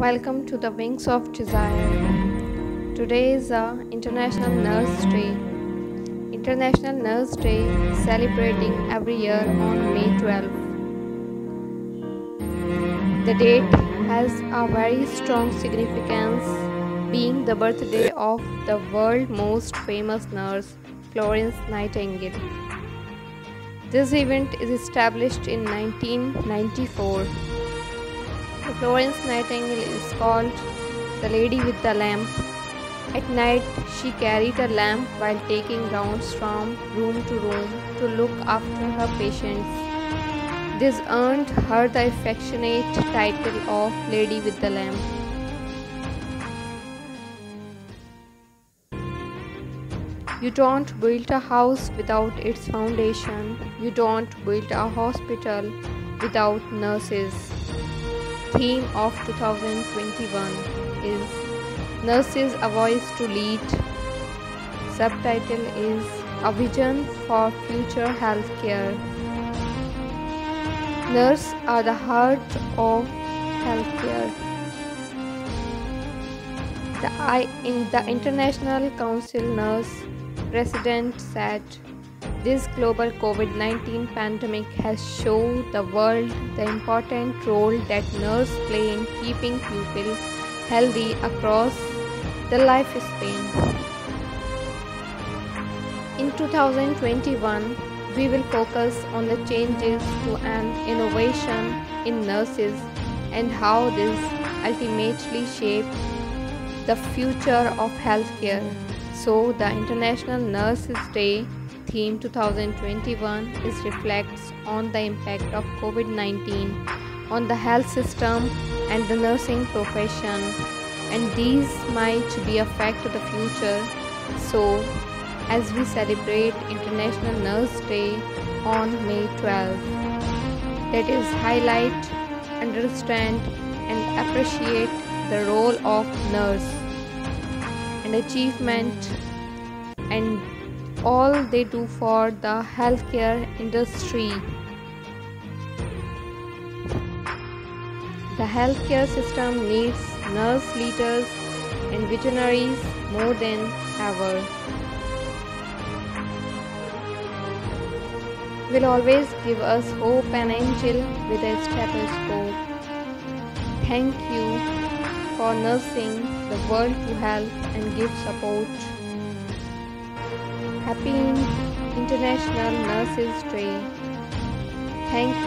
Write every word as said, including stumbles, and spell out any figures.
Welcome to the Wings of Desire. Today is the International Nurse Day. International Nurse Day is celebrating every year on May twelfth. The date has a very strong significance, being the birthday of the world's most famous nurse, Florence Nightingale. This event is established in nineteen ninety-four. Florence Nightingale is called the lady with the lamp. At night, she carried a lamp while taking rounds from room to room to look after her patients. This earned her the affectionate title of Lady with the Lamp. You don't build a house without its foundation. You don't build a hospital without nurses. Theme of two thousand twenty-one is Nurses, a Voice to Lead. Subtitle is A Vision for Future Healthcare. Nurses are the heart of healthcare. The I in the International Council Nurse President said, "This global COVID nineteen pandemic has shown the world the important role that nurses play in keeping people healthy across the lifespan." In two thousand twenty-one, we will focus on the changes to and innovation in nurses and how this ultimately shapes the future of healthcare. So, the International Nurses Day theme two thousand twenty-one is reflects on the impact of COVID nineteen on the health system and the nursing profession, and these might be affect the future. So, as we celebrate International Nurse Day on May twelfth, let us highlight, understand and appreciate the role of nurse and achievement and all they do for the healthcare industry. The healthcare system needs nurse leaders and visionaries more than ever. Will always give us hope and angel with a stethoscope. Thank you for nursing the world to health and give support. Happy International Nurses Day. Thank you.